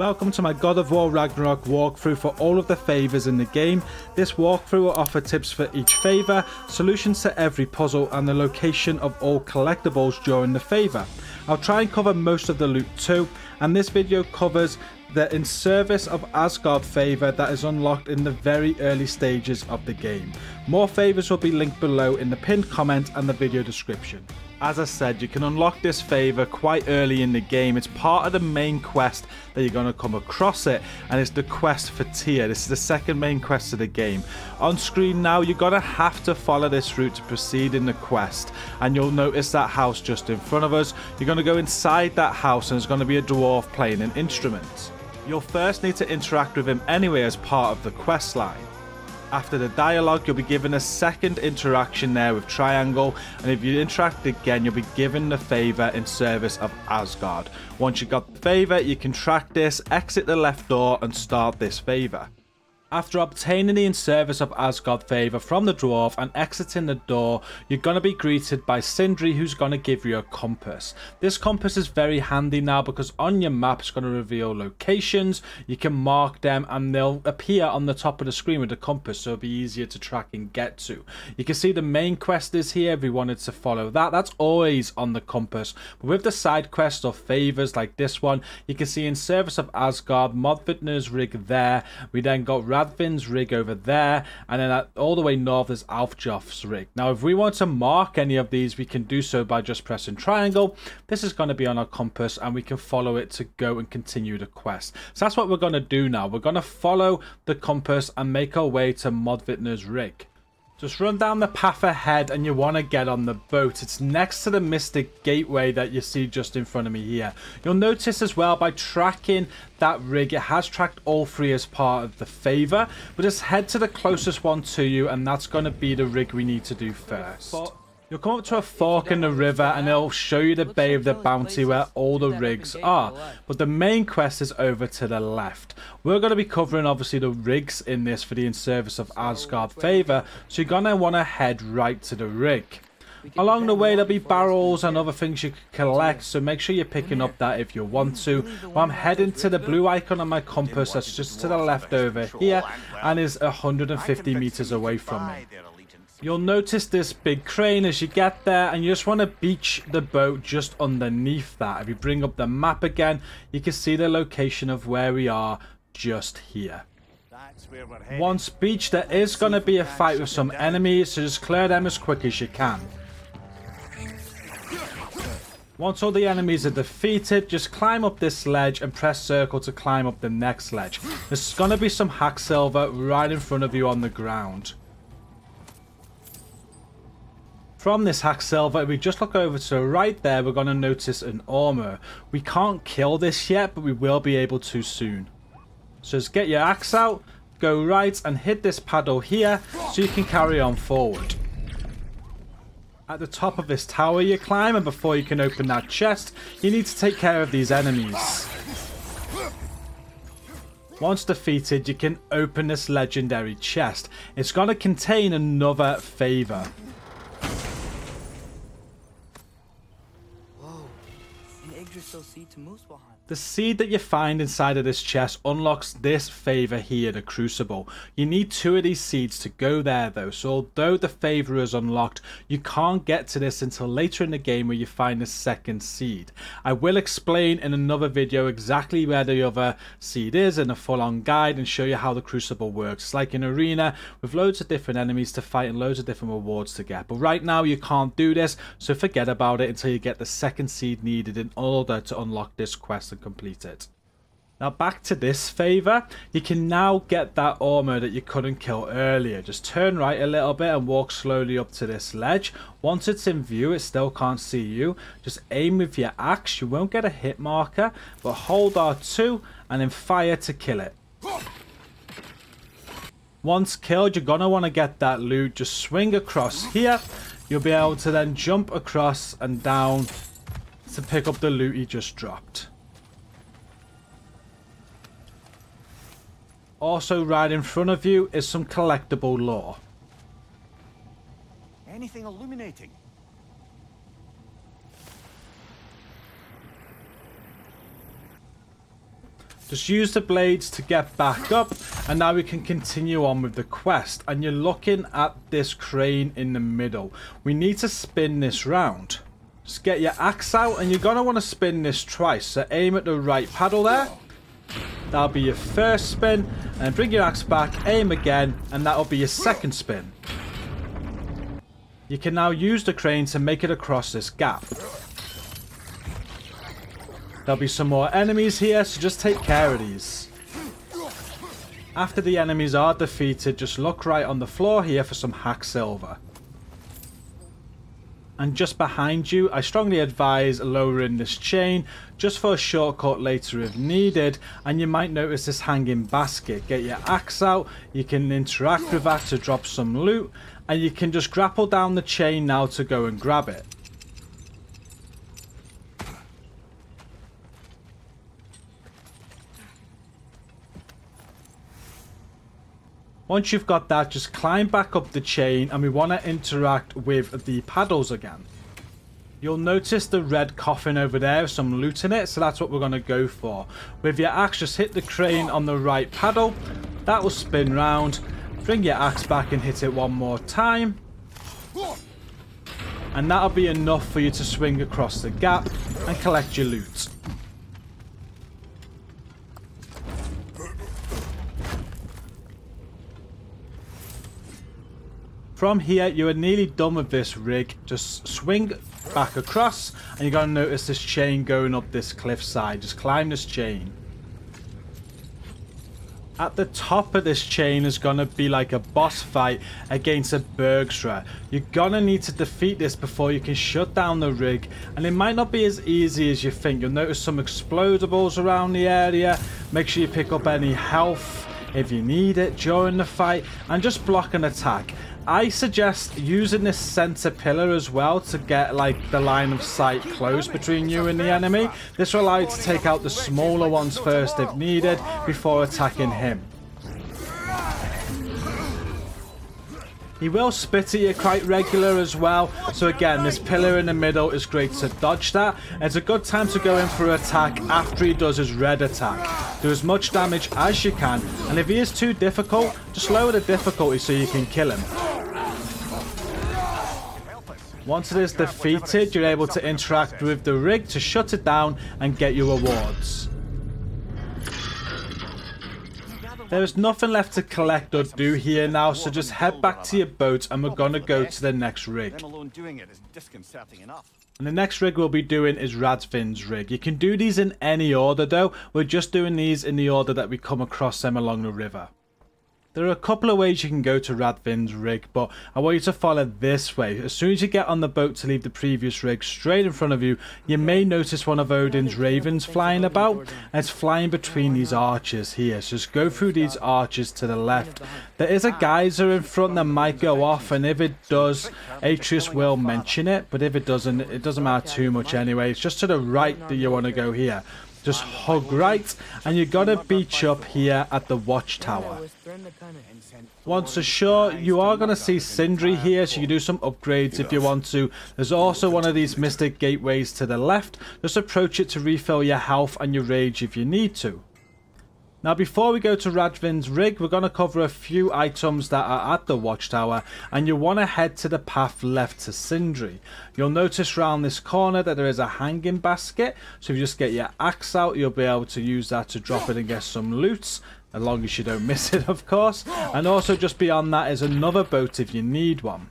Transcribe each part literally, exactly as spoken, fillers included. Welcome to my God of War Ragnarok walkthrough for all of the favors in the game. This walkthrough will offer tips for each favor, solutions to every puzzle and the location of all collectibles during the favor. I'll try and cover most of the loot too, and this video covers the In Service of Asgard favor that is unlocked in the very early stages of the game. More favors will be linked below in the pinned comment and the video description. As I said, you can unlock this favour quite early in the game. It's part of the main quest that you're going to come across it, and it's the quest for Tia. This is the second main quest of the game. On screen now, you're going to have to follow this route to proceed in the quest, and you'll notice that house just in front of us. You're going to go inside that house, and there's going to be a dwarf playing an instrument. You'll first need to interact with him anyway as part of the quest line. After the dialogue, you'll be given a second interaction there with Triangle, and if you interact again, you'll be given the favour In Service of Asgard. Once you've got the favour, you can track this, exit the left door and start this favour. After obtaining the In Service of Asgard favour from the dwarf and exiting the door, you're going to be greeted by Sindri, who's going to give you a compass. This compass is very handy now because on your map it's going to reveal locations. You can mark them and they'll appear on the top of the screen with the compass, so it'll be easier to track and get to. You can see the main quest is here if you wanted to follow that. That's always on the compass. But with the side quests or favours like this one, you can see In Service of Asgard, Modvitnir's Rig there. We then got Radsvinn's Rig over there, and then at, all the way north is Althjof's Rig. Now if we want to mark any of these, we can do so by just pressing triangle. This is going to be on our compass and we can follow it to go and continue the quest. So that's what we're going to do now. We're going to follow the compass and make our way to Modvitnir's Rig. Just run down the path ahead and you want to get on the boat. It's next to the Mystic Gateway that you see just in front of me here. You'll notice as well by tracking that rig, it has tracked all three as part of the favour. But just head to the closest one to you and that's going to be the rig we need to do first. You'll come up to a fork in the river and it'll show you the Bay of the Bounty where all the rigs are. But the main quest is over to the left. We're going to be covering obviously the rigs in this for the In Service of Asgard favour, so you're going to want to head right to the rig. Along the way there'll be barrels and other things you can collect, so make sure you're picking up that if you want to. Well, I'm heading to the blue icon on my compass that's just to the left over here and is one hundred fifty meters away from me. You'll notice this big crane as you get there and you just want to beach the boat just underneath that. If you bring up the map again, you can see the location of where we are just here. Once beached, there is going to be a fight with some enemies, so just clear them as quick as you can. Once all the enemies are defeated, just climb up this ledge and press circle to climb up the next ledge. There's going to be some hacksilver right in front of you on the ground. From this hacksilver, if we just look over to the right there, we're going to notice an armor. We can't kill this yet, but we will be able to soon. So just get your axe out, go right and hit this paddle here so you can carry on forward. At the top of this tower you climb, and before you can open that chest, you need to take care of these enemies. Once defeated, you can open this legendary chest. It's going to contain another favor. The seed that you find inside of this chest unlocks this favour here, the Crucible. You need two of these seeds to go there though, so although the favour is unlocked, you can't get to this until later in the game where you find the second seed. I will explain in another video exactly where the other seed is in a full-on guide and show you how the Crucible works. It's like an arena with loads of different enemies to fight and loads of different rewards to get, but right now you can't do this, so forget about it until you get the second seed needed in order to unlock this quest and complete it. Now back to this favour, you can now get that armour that you couldn't kill earlier. Just turn right a little bit and walk slowly up to this ledge. Once it's in view, it still can't see you. Just aim with your axe, you won't get a hit marker, but hold R two and then fire to kill it. Once killed, you're going to want to get that loot. Just swing across here, you'll be able to then jump across and down to pick up the loot you just dropped. Also right in front of you is some collectible lore. Anything illuminating? Just use the blades to get back up, and now we can continue on with the quest. And you're looking at this crane in the middle. We need to spin this round. Just get your axe out, and you're going to want to spin this twice. So aim at the right paddle there. That'll be your first spin. And bring your axe back, aim again, and that'll be your second spin. You can now use the crane to make it across this gap. There'll be some more enemies here, so just take care of these. After the enemies are defeated, just look right on the floor here for some hack silver. And just behind you, I strongly advise lowering this chain just for a shortcut later if needed. And you might notice this hanging basket. Get your axe out, you can interact with that to drop some loot, and you can just grapple down the chain now to go and grab it. Once you've got that, just climb back up the chain, and we want to interact with the paddles again. You'll notice the red coffin over there with some loot in it, so that's what we're going to go for. With your axe, just hit the crane on the right paddle. That will spin round. Bring your axe back and hit it one more time. And that'll be enough for you to swing across the gap and collect your loot. From here, you are nearly done with this rig. Just swing back across, and you're going to notice this chain going up this cliffside. Just climb this chain. At the top of this chain is going to be like a boss fight against a Bergstra. You're going to need to defeat this before you can shut down the rig, and it might not be as easy as you think. You'll notice some explodables around the area. Make sure you pick up any health if you need it during the fight, and just block an attack. I suggest using this center pillar as well to get like the line of sight closed between you and the enemy. This will allow you to take out the smaller ones first if needed before attacking him. He will spit at you quite regular as well, so again, this pillar in the middle is great to dodge that. It's a good time to go in for an attack after he does his red attack. Do as much damage as you can, and if he is too difficult, just lower the difficulty so you can kill him. Once it is defeated, you're able to interact with the rig to shut it down and get your rewards. There is nothing left to collect or do here now, so just head back to your boat and we're going to go to the next rig. And the next rig we'll be doing is Radsvinn's Rig. You can do these in any order though. We're just doing these in the order that we come across them along the river. There are a couple of ways you can go to Radsvinn's Rig, but I want you to follow this way. As soon as you get on the boat to leave the previous rig straight in front of you, you may notice one of Odin's ravens flying about, and it's flying between these arches here. So just go through these arches to the left. There is a geyser in front that might go off, and if it does, Atreus will mention it, but if it doesn't, it doesn't matter too much anyway. It's just to the right that you want to go here. Just hug right, and you got to beach up here at the watchtower. Once ashore, you are going to see Sindri here, so you can do some upgrades if you want to. There's also one of these Mystic Gateways to the left. Just approach it to refill your health and your rage if you need to. Now, before we go to Radsvinn's Rig, we're going to cover a few items that are at the watchtower, and you want to head to the path left to Sindri. You'll notice round this corner that there is a hanging basket, so if you just get your axe out, you'll be able to use that to drop it and get some loot, as long as you don't miss it, of course. And also just beyond that is another boat if you need one.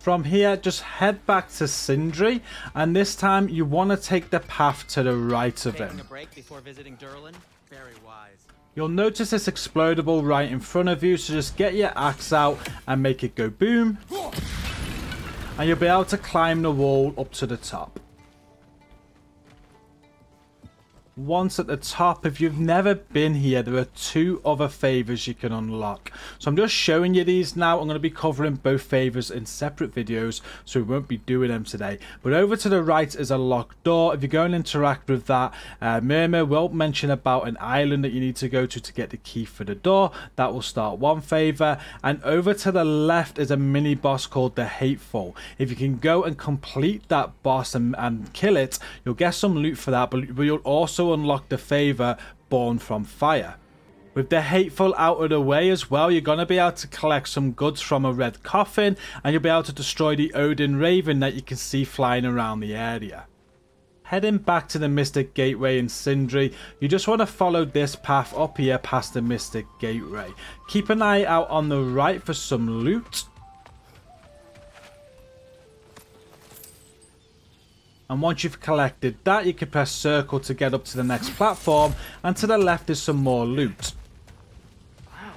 From here, just head back to Sindri, and this time you want to take the path to the right of him. You'll notice this explodable right in front of you, so just get your axe out and make it go boom. And you'll be able to climb the wall up to the top. Once at the top, if you've never been here, there are two other favors you can unlock. So I'm just showing you these now. I'm going to be covering both favors in separate videos, so we won't be doing them today. But over to the right is a locked door. If you go and interact with that, uh, Myrna will mention about an island that you need to go to to get the key for the door. That will start one favor. And over to the left is a mini boss called the Hateful. If you can go and complete that boss and, and kill it, you'll get some loot for that, but you'll also unlock the favor Born from Fire. With the Hateful out of the way as well, you're going to be able to collect some goods from a red coffin, and you'll be able to destroy the Odin Raven that you can see flying around the area. Heading back to the Mystic Gateway in Sindri, you just want to follow this path up here past the Mystic Gateway. Keep an eye out on the right for some loot. And once you've collected that, you can press circle to get up to the next platform, and to the left is some more loot. Wow,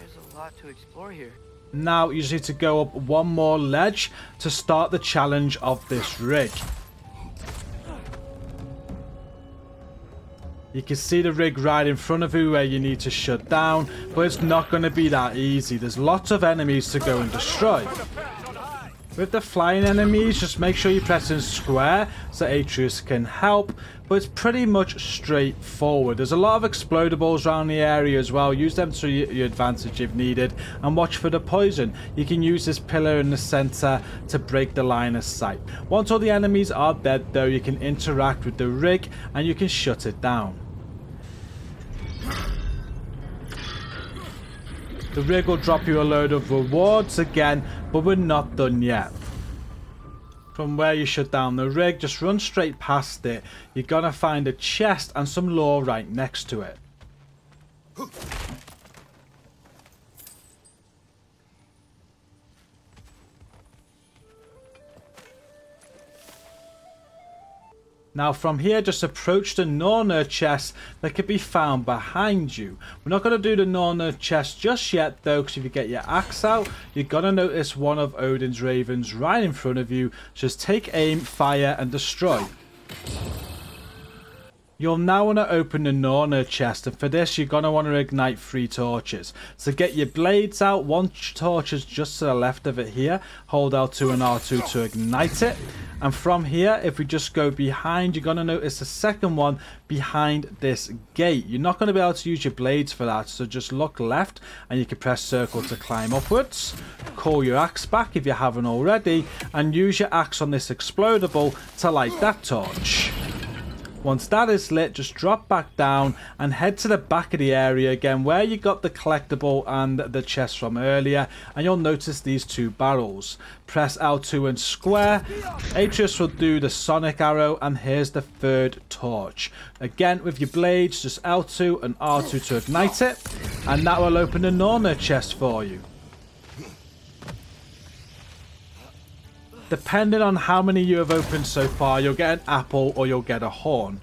there's a lot to explore here. Now you just need to go up one more ledge to start the challenge of this rig. You can see the rig right in front of you where you need to shut down, but it's not going to be that easy. There's lots of enemies to go and destroy. With the flying enemies, just make sure you press in square so Atreus can help, but it's pretty much straightforward. There's a lot of explodables around the area as well. Use them to your advantage if needed, and watch for the poison. You can use this pillar in the center to break the line of sight. Once all the enemies are dead though, you can interact with the rig and you can shut it down. The rig will drop you a load of rewards again, but we're not done yet. From where you shut down the rig, just run straight past it. You're gonna find a chest and some lore right next to it. Now from here, just approach the Nornir chest that can be found behind you. We're not going to do the Nornir chest just yet though, because if you get your axe out, you're going to notice one of Odin's ravens right in front of you. Just take aim, fire and destroy. You'll now want to open the Nornir chest, and for this you're going to want to ignite three torches. So get your blades out. One torch is just to the left of it here. Hold L two and R two to ignite it. And from here, if we just go behind, you're going to notice the second one behind this gate. You're not going to be able to use your blades for that, so just look left and you can press circle to climb upwards. Call your axe back if you haven't already, and use your axe on this explodable to light that torch. Once that is lit, just drop back down and head to the back of the area again where you got the collectible and the chest from earlier, and you'll notice these two barrels. Press L two and square. Atreus will do the sonic arrow, and here's the third torch. Again with your blades, just L two and R two to ignite it, and that will open the Nornir chest for you. Depending on how many you have opened so far, you'll get an apple or you'll get a horn.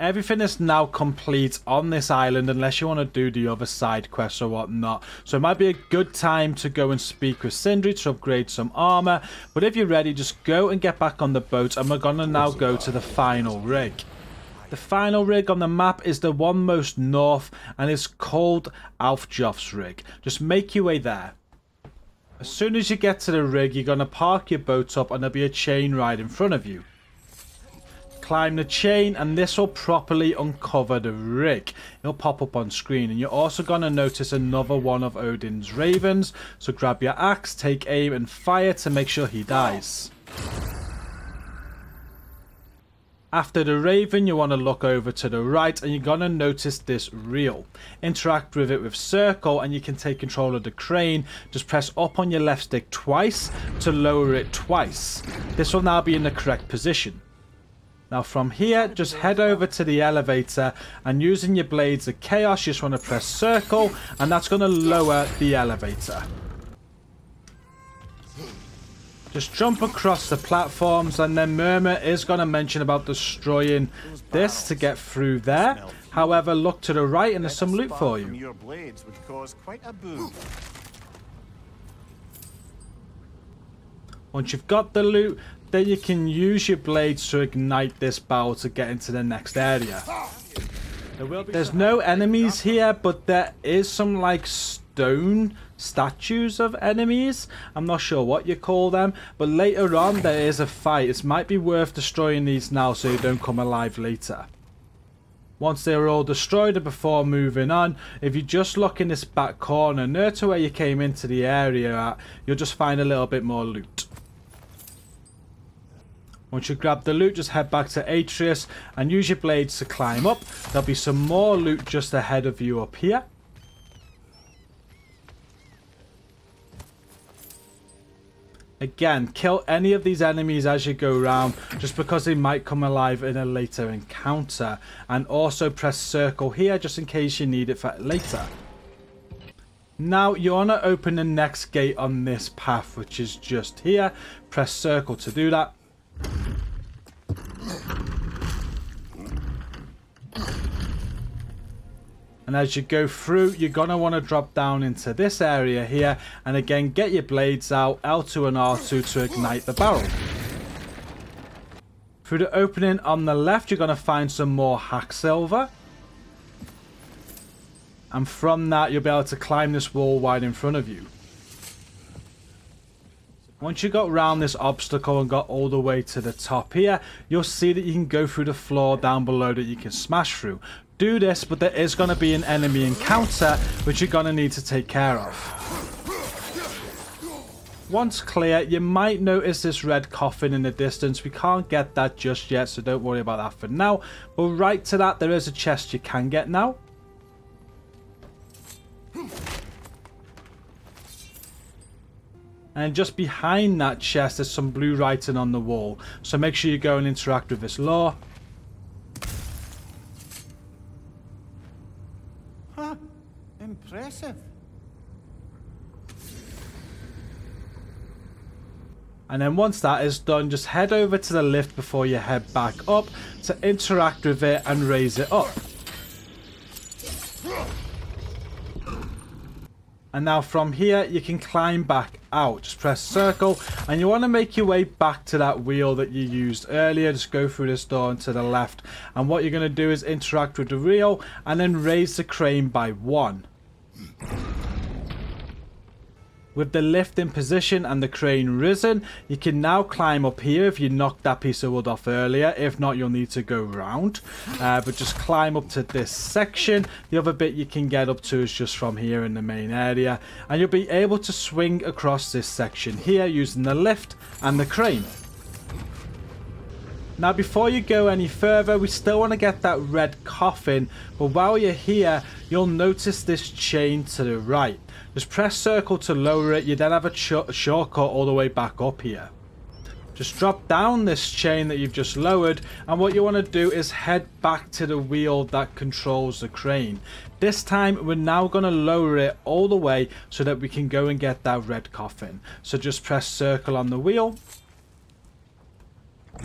Everything is now complete on this island unless you want to do the other side quests or whatnot. So it might be a good time to go and speak with Sindri to upgrade some armor. But if you're ready, just go and get back on the boat, and we're going to now go to the final rig. The final rig on the map is the one most north, and it's called Althjof's Rig. Just make your way there. As soon as you get to the rig, you're going to park your boat up, and there'll be a chain right in front of you. Climb the chain, and this will properly uncover the rig. It'll pop up on screen, and you're also going to notice another one of Odin's ravens. So grab your axe, take aim and fire to make sure he dies. After the raven, you want to look over to the right, and you're going to notice this reel. Interact with it with circle, and you can take control of the crane. Just press up on your left stick twice to lower it twice. This will now be in the correct position. Now from here, just head over to the elevator, and using your blades of chaos, you just want to press circle, and that's going to lower the elevator. Just jump across the platforms, and then Myrna is going to mention about destroying this to get through there. However, look to the right and there's some loot for you. Once you've got the loot, Then you can use your blades to ignite this bow to get into the next area. There's no enemies here, but there is some like stone statues of enemies. I'm not sure what you call them, but later on there is a fight. It might be worth destroying these now so you don't come alive later. Once they're all destroyed and before moving on, if you just look in this back corner near to where you came into the area at, you'll just find a little bit more loot. Once you grab the loot, just head back to Atreus and use your blades to climb up. There'll be some more loot just ahead of you up here. Again, kill any of these enemies as you go round, just because they might come alive in a later encounter. And also press circle here, just in case you need it for later. Now, you want to open the next gate on this path, which is just here. Press circle to do that. And as you go through, you're going to want to drop down into this area here. And again, get your blades out, L two and R two to ignite the barrel. Through the opening on the left, you're going to find some more hacksilver. And from that, you'll be able to climb this wall wide in front of you. Once you got round this obstacle and got all the way to the top here, you'll see that you can go through the floor down below that you can smash through. Do this, but there is going to be an enemy encounter which you're going to need to take care of. Once clear, you might notice this red coffin in the distance. We can't get that just yet, so don't worry about that for now. But right to that, there is a chest you can get now. And just behind that chest, there's some blue writing on the wall. So make sure you go and interact with this lore. Huh. Impressive. And then once that is done, just head over to the lift before you head back up to interact with it and raise it up. And now from here, you can climb back out. Just press circle, and you want to make your way back to that wheel that you used earlier. Just go through this door and to the left. And what you're going to do is interact with the wheel, and then raise the crane by one. With the lift in position and the crane risen, you can now climb up here if you knocked that piece of wood off earlier. If not, you'll need to go round. Uh, but just climb up to this section. The other bit you can get up to is just from here in the main area. And you'll be able to swing across this section here using the lift and the crane. Now, before you go any further, we still want to get that red coffin. But while you're here, you'll notice this chain to the right. Just press circle to lower it. You then have a sh shortcut all the way back up here. Just drop down this chain that you've just lowered, and what you want to do is head back to the wheel that controls the crane. This time we're now going to lower it all the way so that we can go and get that red coffin. So just press circle on the wheel.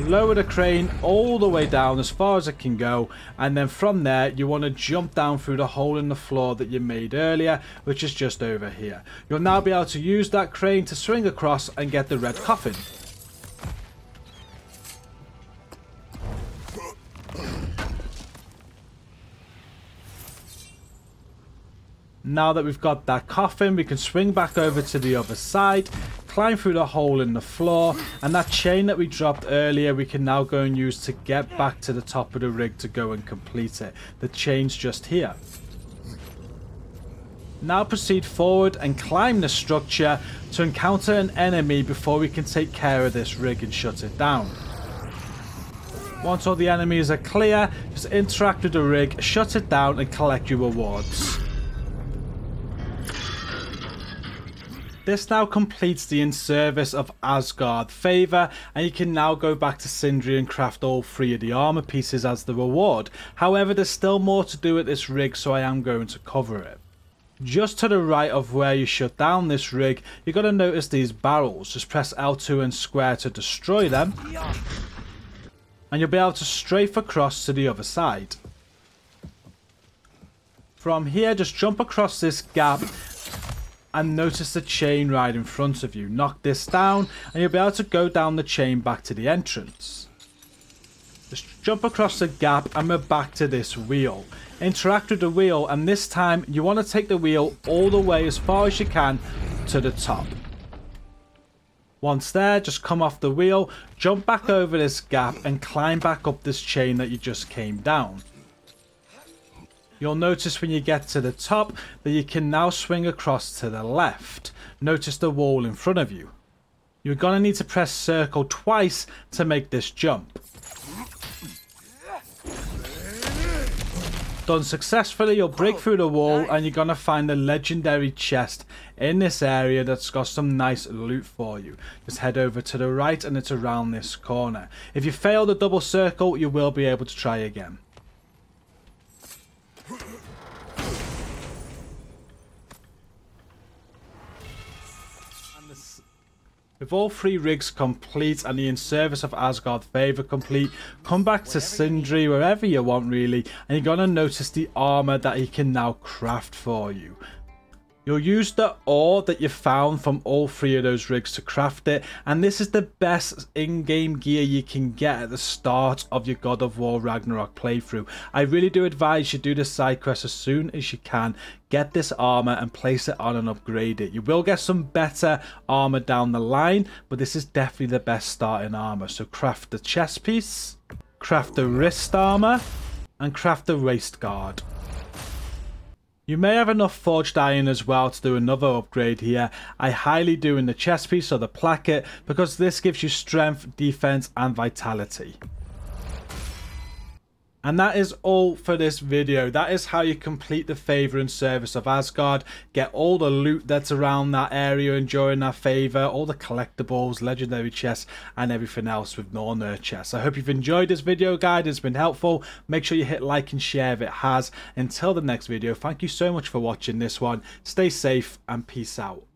Lower the crane all the way down as far as it can go, and then from there you want to jump down through the hole in the floor that you made earlier, which is just over here. You'll now be able to use that crane to swing across and get the red coffin. Now that we've got that coffin, we can swing back over to the other side, climb through the hole in the floor, and that chain that we dropped earlier we can now go and use to get back to the top of the rig to go and complete it. The chain's just here. Now proceed forward and climb the structure to encounter an enemy before we can take care of this rig and shut it down. Once all the enemies are clear, just interact with the rig, shut it down and collect your rewards. This now completes the In Service of Asgard favour, and you can now go back to Sindri and craft all three of the armour pieces as the reward. However, there's still more to do at this rig, so I am going to cover it. Just to the right of where you shut down this rig, you're going to notice these barrels. Just press L two and square to destroy them, and you'll be able to strafe across to the other side. From here, just jump across this gap and notice the chain right in front of you. Knock this down and you'll be able to go down the chain back to the entrance. Just jump across the gap and we're back to this wheel. Interact with the wheel, and this time you want to take the wheel all the way as far as you can to the top. Once there, just come off the wheel, jump back over this gap and climb back up this chain that you just came down. You'll notice when you get to the top that you can now swing across to the left. Notice the wall in front of you. You're going to need to press circle twice to make this jump. Done successfully, you'll break through the wall and you're going to find the legendary chest in this area that's got some nice loot for you. Just head over to the right and it's around this corner. If you fail the double circle, you will be able to try again. With all three rigs complete and the In Service of Asgard favour complete, come back to Sindri, wherever you want really, and you're going to notice the armour that he can now craft for you. You'll use the ore that you found from all three of those rigs to craft it, and this is the best in-game gear you can get at the start of your God of War Ragnarok playthrough. I really do advise you do this side quest as soon as you can. Get this armor and place it on and upgrade it. You will get some better armor down the line, but this is definitely the best starting armor. So craft the chest piece, craft the wrist armor, and craft the waist guard. You may have enough forged iron as well to do another upgrade here. I highly do in the chest piece or the placket, because this gives you strength, defense, and vitality. And that is all for this video. That is how you complete the favor and service of Asgard. Get all the loot that's around that area and during that favor, all the collectibles, legendary chests, and everything else with Nornir chests. I hope you've enjoyed this video guide. It's been helpful. Make sure you hit like and share if it has. Until the next video, thank you so much for watching this one. Stay safe and peace out.